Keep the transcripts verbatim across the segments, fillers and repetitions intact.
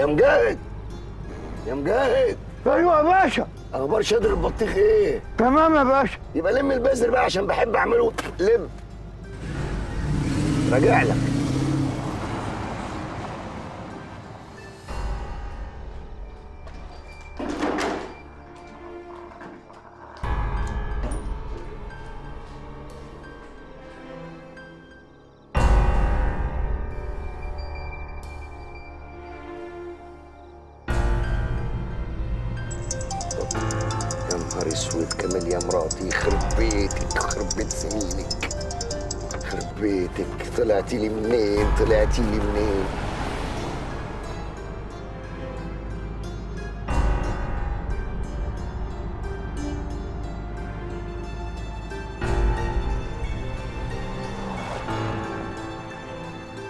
يا مجاهد يا مجاهد. ايوه يا باشا. اخبار شادر البطيخ ايه؟ تمام يا باشا. يبقى لم البذر بقى عشان بحب اعمله لم. راجع لك. اسود كمال يا مراتي، يخرب بيتك يخرب بيت سنينك يخرب بيتك. طلعتي لي منين طلعتي لي منين؟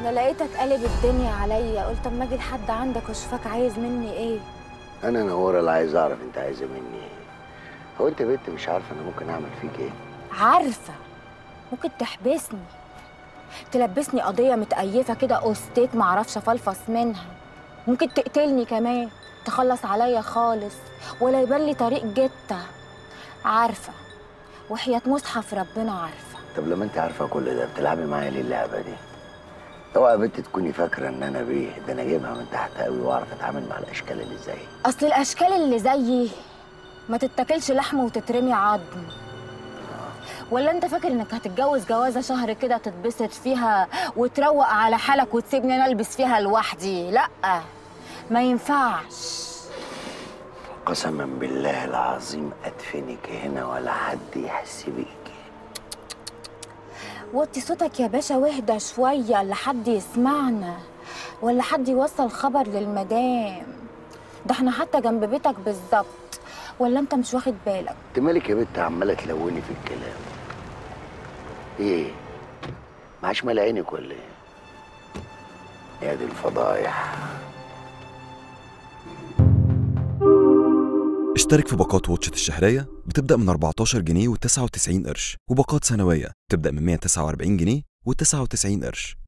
انا لقيتك قالب الدنيا عليا، قلت اما اجي لحد عندك واشوفك عايز مني ايه. انا نوره اللي عايز اعرف انت عايزه مني ايه. هو انت بنت مش عارفه انا ممكن اعمل فيك ايه؟ عارفه، ممكن تحبسني، تلبسني قضيه متأيفه كده أستيك معرفش افلفص منها، ممكن تقتلني كمان، تخلص عليا خالص ولا يبان لي طريق جته. عارفه وحياه مصحف ربنا عارفه. طب لما انت عارفه كل ده بتلعبي معايا ليه اللعبه دي؟ اوعى يا بنت تكوني فاكره ان انا بيه، ده انا جايبها من تحت قوي واعرف اتعامل مع الاشكال اللي زيي. اصل الاشكال اللي زيي ما تتاكلش لحمه وتترمي عظم. ولا انت فاكر انك هتتجوز جوازه شهر كده تتبسط فيها وتروق على حالك وتسيبني انا البس فيها لوحدي؟ لا ما ينفعش. قسما بالله العظيم ادفنك هنا ولا حد يحس بيكي. وطي صوتك يا باشا واهدى شويه لحد يسمعنا ولا حد يوصل خبر للمدام. ده احنا حتى جنب بيتك بالظبط، ولا انت مش واخد بالك؟ انت مالك يا بنت عماله تلوني في الكلام؟ ايه؟ معاش مال عينك ولا ايه؟ يا دي الفضايح. اشترك في باقات واتشت الشهريه بتبدا من أربعتاشر جنيه وتسعة وتسعين قرش، وباقات سنويه بتبدا من مية وتسعة وأربعين جنيه وتسعة وتسعين قرش.